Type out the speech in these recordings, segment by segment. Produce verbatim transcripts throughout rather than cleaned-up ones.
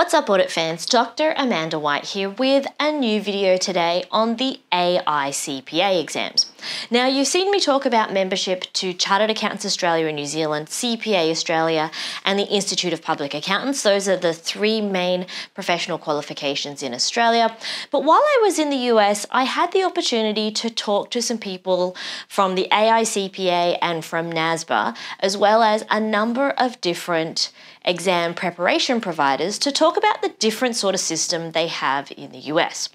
What's up audit fans, Doctor Amanda White here with a new video today on the A I C P A exams. Now you've seen me talk about membership to Chartered Accountants Australia and New Zealand, C P A Australia and the Institute of Public Accountants. Those are the three main professional qualifications in Australia. But while I was in the U S, I had the opportunity to talk to some people from the A I C P A and from NASBA, as well as a number of different exam preparation providers to talk about the different sort of system they have in the U S.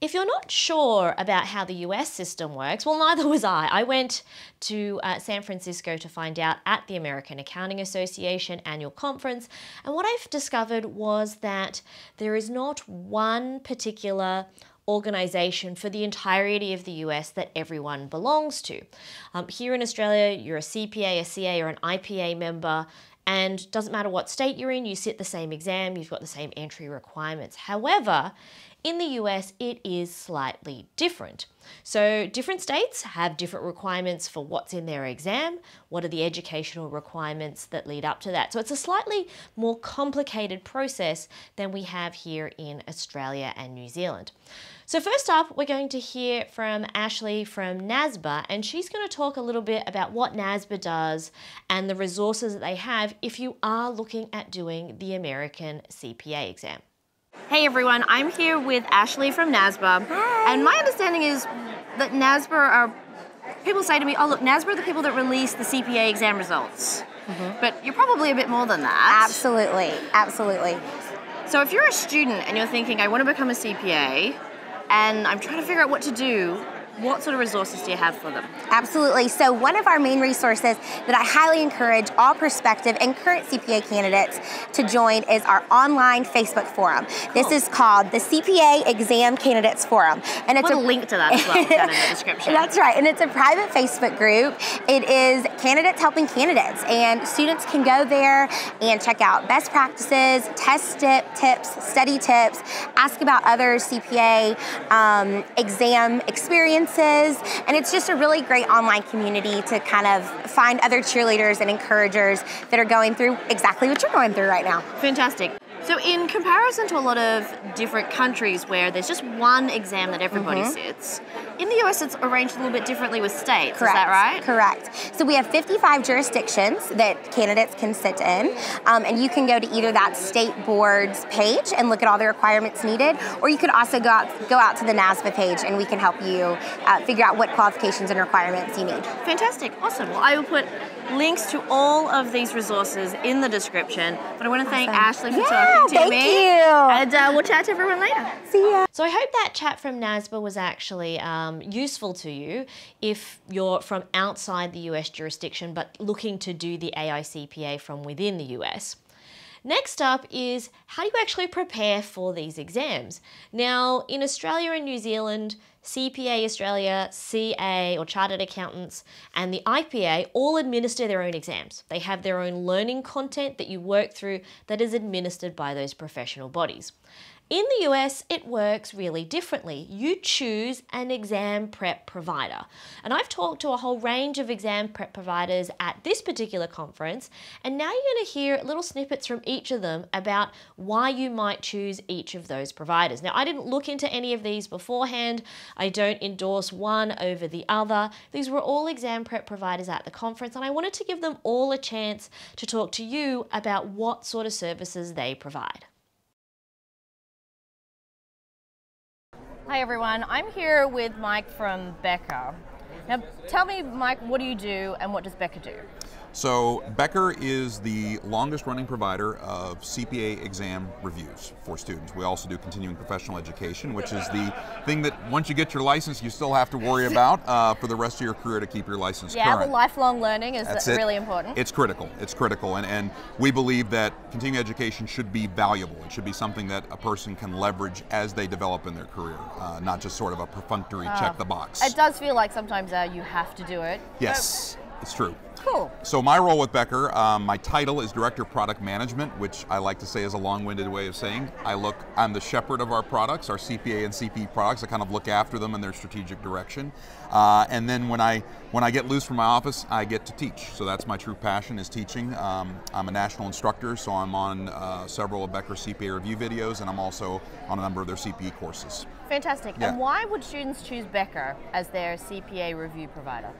If you're not sure about how the U S system works, well, neither was I. I went to uh, San Francisco to find out at the American Accounting Association annual conference. And what I've discovered was that there is not one particular organisation for the entirety of the U S that everyone belongs to. Um, here in Australia, you're a C P A, a C A or an I P A member, and doesn't matter what state you're in, you sit the same exam, you've got the same entry requirements. However, in the U S, it is slightly different. So different states have different requirements for what's in their exam, what are the educational requirements that lead up to that. So it's a slightly more complicated process than we have here in Australia and New Zealand. So first up, we're going to hear from Ashley from NASBA, and she's going to talk a little bit about what NASBA does and the resources that they have if you are looking at doing the American C P A exam. Hey everyone, I'm here with Ashley from NASBA. Hi. And my understanding is that NASBA are, people say to me, oh look, NASBA are the people that release the C P A exam results. Mm-hmm. But you're probably a bit more than that. Absolutely, absolutely. So if you're a student and you're thinking, I want to become a C P A and I'm trying to figure out what to do, what sort of resources do you have for them? Absolutely. So one of our main resources that I highly encourage all prospective and current C P A candidates to join is our online Facebook forum. Cool. This is called the C P A Exam Candidates Forum. And it's a link to that as well down in the description. That's right. And it's a private Facebook group. It is candidates helping candidates. And students can go there and check out best practices, test tip, tips, study tips, ask about other C P A um, exam experiences. And it's just a really great online community to kind of find other cheerleaders and encouragers that are going through exactly what you're going through right now. Fantastic. So in comparison to a lot of different countries where there's just one exam that everybody mm-hmm. sits, in the U S it's arranged a little bit differently with states, correct. Is that right? Correct. So we have fifty-five jurisdictions that candidates can sit in, um, and you can go to either that state board's page and look at all the requirements needed, or you could also go out, go out to the NASBA page and we can help you uh, figure out what qualifications and requirements you need. Fantastic, awesome. Well, I will put links to all of these resources in the description, but I want to thank awesome. Ashley for yeah. talking. Oh, thank me. you. And uh, we'll chat to everyone later. See ya. So I hope that chat from NASBA was actually um, useful to you if you're from outside the U S jurisdiction but looking to do the A I C P A from within the U S. Next up is how do you actually prepare for these exams? Now, in Australia and New Zealand, C P A Australia, C A or Chartered Accountants and the I P A all administer their own exams. They have their own learning content that you work through that is administered by those professional bodies. In the U S, it works really differently. You choose an exam prep provider. And I've talked to a whole range of exam prep providers at this particular conference, and now you're going to hear little snippets from each of them about why you might choose each of those providers. Now, I didn't look into any of these beforehand. I don't endorse one over the other. These were all exam prep providers at the conference, and I wanted to give them all a chance to talk to you about what sort of services they provide. Hi everyone, I'm here with Mike from Becker. Now tell me, Mike, what do you do and what does Becker do? So Becker is the longest running provider of C P A exam reviews for students. We also do continuing professional education, which is the thing that once you get your license you still have to worry about uh, for the rest of your career to keep your license yeah, current. Yeah, lifelong learning is That's really it. important. It's critical, it's critical and, and we believe that continuing education should be valuable. It should be something that a person can leverage as they develop in their career, uh, not just sort of a perfunctory uh, check the box. It does feel like sometimes uh, you have to do it. Yes. So It's true. Cool. So my role with Becker, um, my title is Director of Product Management, which I like to say is a long-winded way of saying I look, I'm the shepherd of our products, our C P A and C P E products. I kind of look after them in their strategic direction. Uh, and then when I, when I get loose from my office, I get to teach. So that's my true passion, is teaching. Um, I'm a national instructor, so I'm on uh, several of Becker's C P A review videos, and I'm also on a number of their C P E courses. Fantastic. Yeah. And why would students choose Becker as their C P A review provider?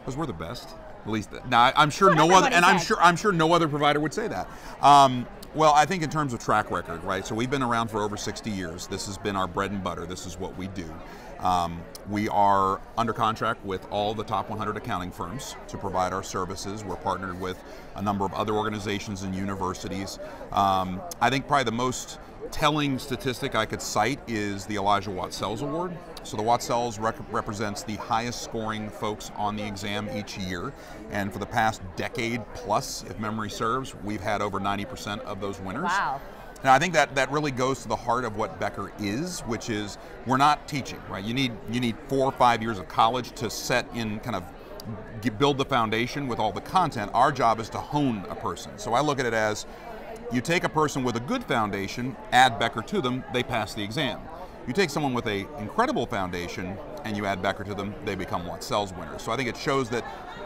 Because we're the best. At least, now I'm sure no other, and I'm sure I'm sure no other provider would say that. Um, well, I think in terms of track record, right? So we've been around for over sixty years. This has been our bread and butter. This is what we do. Um, we are under contract with all the top one hundred accounting firms to provide our services. We're partnered with a number of other organizations and universities. Um, I think probably the most telling statistic I could cite is the Elijah Watt Sells Award. So the Watt Sells rec represents the highest scoring folks on the exam each year. And for the past decade plus, if memory serves, we've had over ninety percent of those winners. Wow. And I think that, that really goes to the heart of what Becker is, which is we're not teaching, right? You need, you need four or five years of college to set in kind of build the foundation with all the content. Our job is to hone a person. So I look at it as you take a person with a good foundation, add Becker to them, they pass the exam. You take someone with an incredible foundation and you add Becker to them, they become Watt Sells winners. So I think it shows that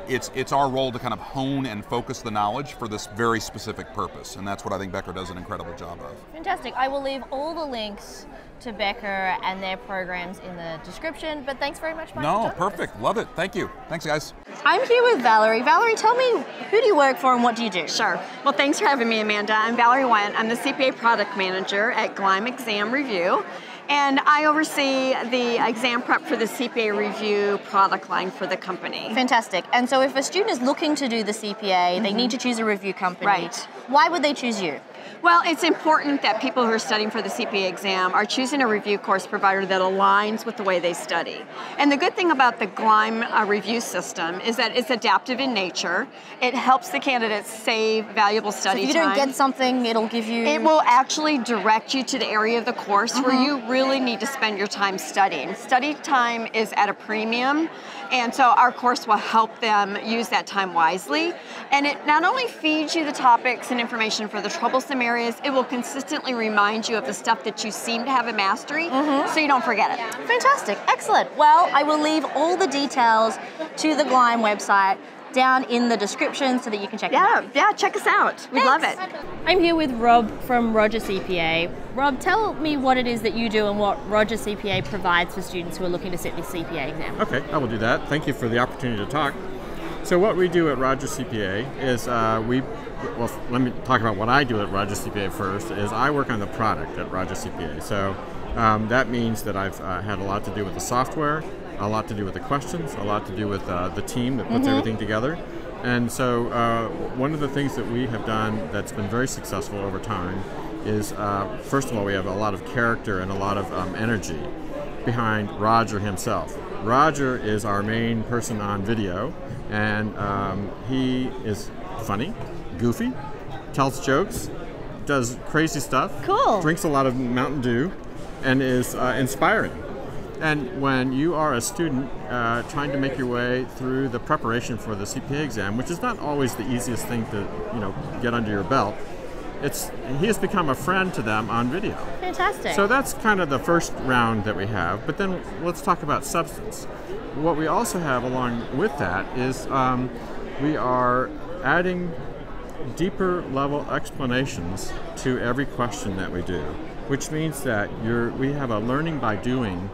it's, it's our role to kind of hone and focus the knowledge for this very specific purpose, and that's what I think Becker does an incredible job of. Fantastic. I will leave all the links to Becker and their programs in the description, but thanks very much, Mike. No, perfect. Love it. Thank you. Thanks, guys. I'm here with Valerie. Valerie, tell me, who do you work for and what do you do? Sure. Well, thanks for having me, Amanda. I'm Valerie Wyatt. I'm the C P A Product Manager at Gleim Exam Review, and I oversee the exam prep for the C P A review product line for the company. Fantastic. And so if a student is looking to do the C P A, mm-hmm. they need to choose a review company. Right. Why would they choose you? Well, it's important that people who are studying for the C P A exam are choosing a review course provider that aligns with the way they study. And the good thing about the Gleim uh, review system is that it's adaptive in nature. It helps the candidates save valuable study time. So if you time. don't get something, it'll give you... It will actually direct you to the area of the course mm-hmm. where you really need to spend your time studying. Study time is at a premium, and so our course will help them use that time wisely. And it not only feeds you the topics and information for the troublesome areas, Areas, it will consistently remind you of the stuff that you seem to have a mastery, mm-hmm. so you don't forget it. Fantastic, excellent. Well, I will leave all the details to the Gleim website down in the description so that you can check yeah, it out. Yeah, check us out. Thanks. We love it. I'm here with Rob from Roger C P A. Rob, tell me what it is that you do and what Roger C P A provides for students who are looking to sit the C P A exam. Okay, I will do that. Thank you for the opportunity to talk. So what we do at Roger C P A is uh, we, well, let me talk about what I do at Roger C P A first, is I work on the product at Roger C P A. So um, that means that I've uh, had a lot to do with the software, a lot to do with the questions, a lot to do with uh, the team that puts mm-hmm. everything together. And so uh, one of the things that we have done that's been very successful over time is, uh, first of all, we have a lot of character and a lot of um, energy behind Roger himself. Roger is our main person on video, and um, he is funny, goofy, tells jokes, does crazy stuff, cool. drinks a lot of Mountain Dew, and is uh, inspiring. And when you are a student uh, trying to make your way through the preparation for the C P A exam, which is not always the easiest thing to, you know, get under your belt, It's, he has become a friend to them on video. Fantastic. So that's kind of the first round that we have, but then let's talk about substance. What we also have along with that is um, we are adding deeper level explanations to every question that we do, which means that you're, we have a learning by doing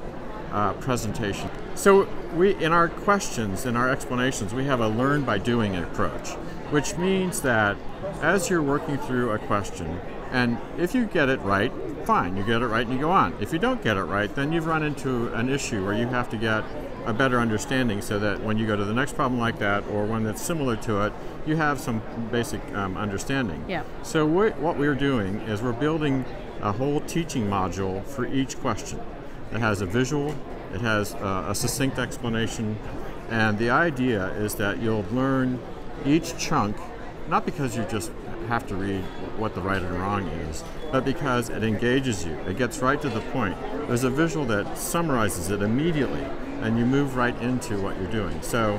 uh, presentation. So we, in our questions, in our explanations, we have a learn by doing approach, which means that as you're working through a question, and if you get it right, fine, you get it right and you go on. If you don't get it right, then you've run into an issue where you have to get a better understanding so that when you go to the next problem like that, or one that's similar to it, you have some basic um, understanding. Yeah. So we're, what we're doing is we're building a whole teaching module for each question. It has a visual, it has uh, a succinct explanation, and the idea is that you'll learn each chunk, not because you just have to read what the right and wrong is, but because it engages you. It gets right to the point. There's a visual that summarizes it immediately, and you move right into what you're doing. So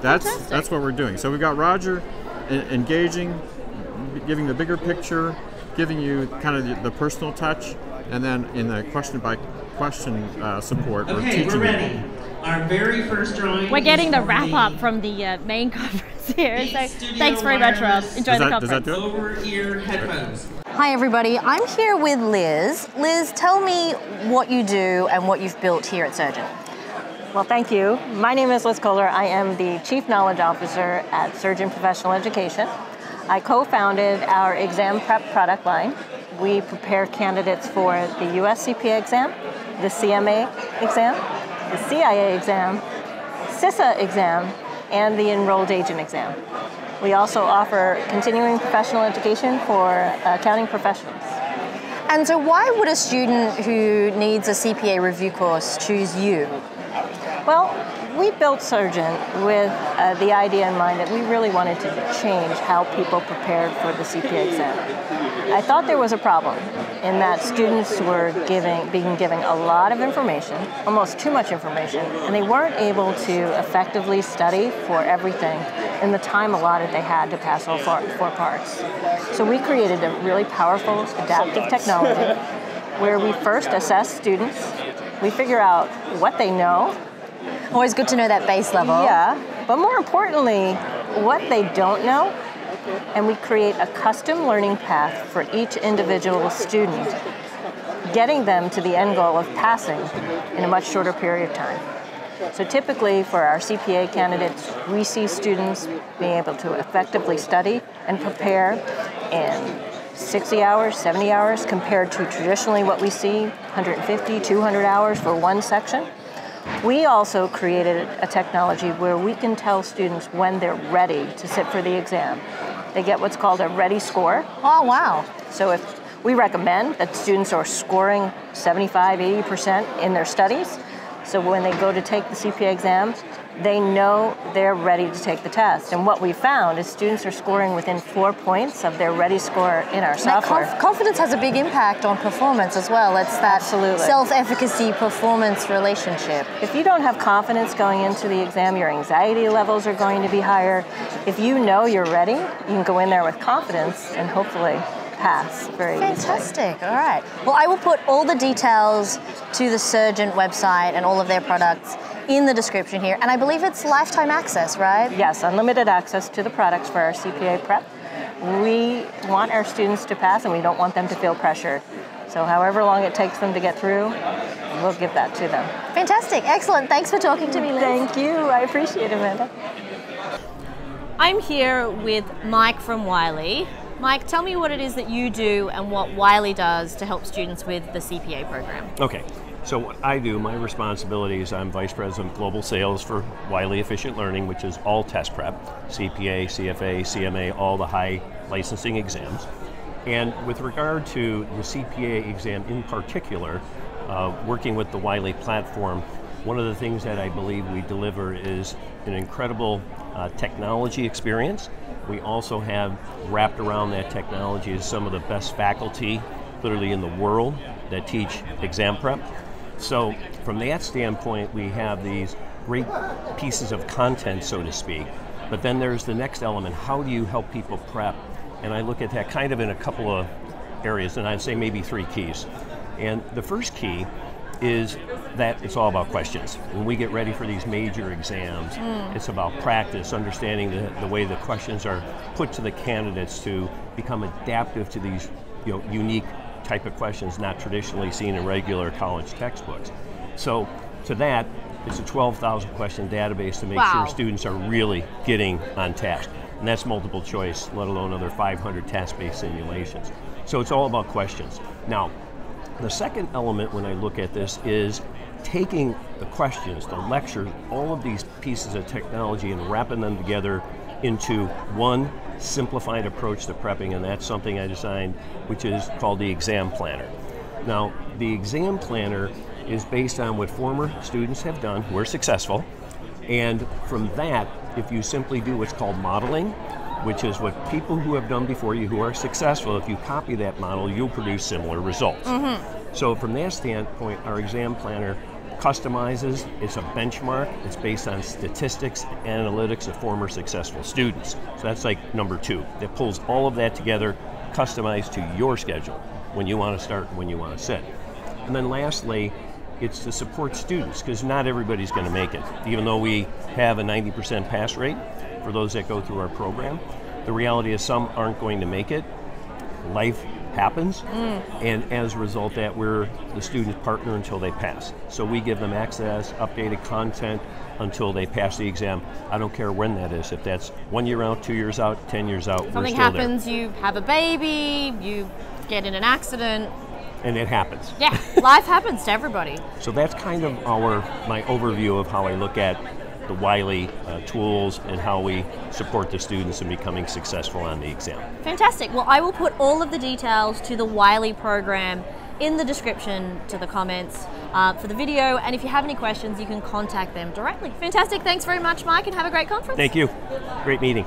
that's Fantastic. That's what we're doing. So we've got Roger engaging, giving the bigger picture, giving you kind of the, the personal touch, and then in the question by question uh, support, okay, we're teaching. We're ready. You. Our very first drawing. We're getting the wrap up from the uh, main conference here. So thanks very much, Rob. Enjoy the conference. Does that do it? Over-ear headphones. Hi everybody, I'm here with Liz. Liz, tell me what you do and what you've built here at Surgent. Well, thank you. My name is Liz Kohler. I am the Chief Knowledge Officer at Surgent Professional Education. I co-founded our exam prep product line. We prepare candidates for the U S C P A exam, the C M A exam, the C I A exam, C I S A exam, and the Enrolled Agent exam. We also offer continuing professional education for accounting professionals. And so why would a student who needs a C P A review course choose you? Well, we built Surgent with uh, the idea in mind that we really wanted to change how people prepared for the C P A exam. I thought there was a problem in that students were giving, being given a lot of information, almost too much information, and they weren't able to effectively study for everything in the time allotted they had to pass all four, four parts. So we created a really powerful adaptive technology where we first assess students, we figure out what they know. Always good to know that base level. Yeah, but more importantly, what they don't know, and we create a custom learning path for each individual student, getting them to the end goal of passing in a much shorter period of time. So typically for our C P A candidates, we see students being able to effectively study and prepare in sixty hours, seventy hours, compared to traditionally what we see, one hundred fifty, two hundred hours for one section. We also created a technology where we can tell students when they're ready to sit for the exam. They get what's called a ready score. Oh, wow. So if we recommend that students are scoring seventy-five, eighty percent in their studies, so when they go to take the C P A exam, they know they're ready to take the test. And what we found is students are scoring within four points of their ready score in our software. Now, confidence has a big impact on performance as well. It's that self-efficacy performance relationship. If you don't have confidence going into the exam, your anxiety levels are going to be higher. If you know you're ready, you can go in there with confidence and hopefully pass very Fantastic. Easily. All right. Well, I will put all the details to the Surgent website and all of their products in the description here, and I believe it's lifetime access, right? Yes, unlimited access to the products for our C P A prep. We want our students to pass and we don't want them to feel pressured. So however long it takes them to get through, we'll give that to them. Fantastic, excellent. Thanks for talking to me, Liz. Thank you, I appreciate it, Amanda. I'm here with Mike from Wiley. Mike, tell me what it is that you do and what Wiley does to help students with the C P A program. Okay. So what I do, my responsibilities, I'm Vice President of Global Sales for Wiley Efficient Learning, which is all test prep, C P A, C F A, C M A, all the high licensing exams. And with regard to the C P A exam in particular, uh, working with the Wiley platform, one of the things that I believe we deliver is an incredible uh, technology experience. We also have wrapped around that technology is some of the best faculty, literally in the world, that teach exam prep. So from that standpoint, we have these great pieces of content, so to speak. But then there's the next element, how do you help people prep? And I look at that kind of in a couple of areas, and I'd say maybe three keys. And the first key is that it's all about questions. When we get ready for these major exams, mm. it's about practice, understanding the, the way the questions are put to the candidates to become adaptive to these you know, unique type of questions not traditionally seen in regular college textbooks. So to that, it's a twelve thousand question database to make wow. sure students are really getting on task. And that's multiple choice, let alone other five hundred task-based simulations. So it's all about questions. Now, the second element when I look at this is taking the questions, the lectures, all of these pieces of technology and wrapping them together into one simplified approach to prepping, and that's something I designed, which is called the exam planner. Now, the exam planner is based on what former students have done who are successful, and from that, if you simply do what's called modeling, which is what people who have done before you who are successful, if you copy that model, you'll produce similar results. Mm-hmm. So from that standpoint, our exam planner customizes, it's a benchmark, it's based on statistics, analytics of former successful students. So that's like number two. It pulls all of that together, customized to your schedule, when you want to start and when you want to sit. And then lastly, it's to support students, because not everybody's going to make it. Even though we have a ninety percent pass rate for those that go through our program, the reality is some aren't going to make it. Life happens, mm. and as a result that, we're the student partner until they pass. So we give them access, updated content until they pass the exam. I don't care when that is, if that's one year out, two years out, ten years out, something we're still happens, there. You have a baby, you get in an accident. And it happens. Yeah, life happens to everybody. So that's kind of our my overview of how I look at the Wiley uh, tools and how we support the students in becoming successful on the exam. Fantastic. Well, I will put all of the details to the Wiley program in the description to the comments uh, for the video, and if you have any questions, you can contact them directly. Fantastic. Thanks very much, Mike, and have a great conference. Thank you. Great meeting.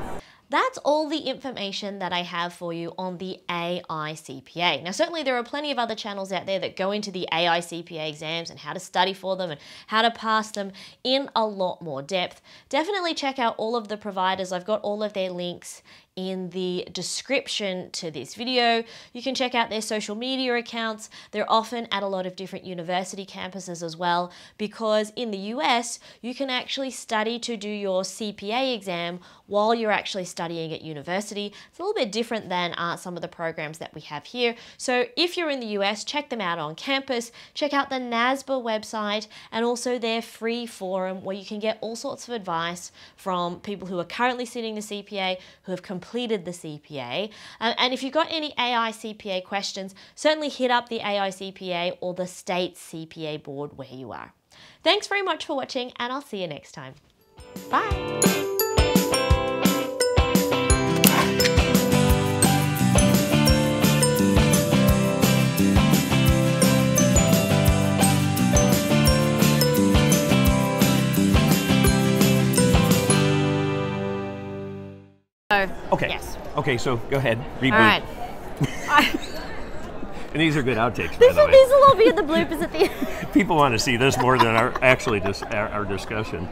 That's all the information that I have for you on the A I C P A. Now, certainly there are plenty of other channels out there that go into the A I C P A exams and how to study for them and how to pass them in a lot more depth. Definitely check out all of the providers. I've got all of their links in the description to this video. You can check out their social media accounts. They're often at a lot of different university campuses as well, because in the U S, you can actually study to do your C P A exam while you're actually studying at university. It's a little bit different than uh, some of the programs that we have here. So if you're in the U S, check them out on campus. Check out the NASBA website and also their free forum where you can get all sorts of advice from people who are currently sitting the C P A, who have completed the C P A. Um, and if you've got any A I C P A questions, certainly hit up the A I C P A or the state C P A board where you are. Thanks very much for watching, and I'll see you next time. Bye. Okay. Yes. Okay, so go ahead. Reboot. All right. And these are good outtakes, by the way. These will all be in the bloopers at the end. People want to see this more than our actually dis our, our discussion.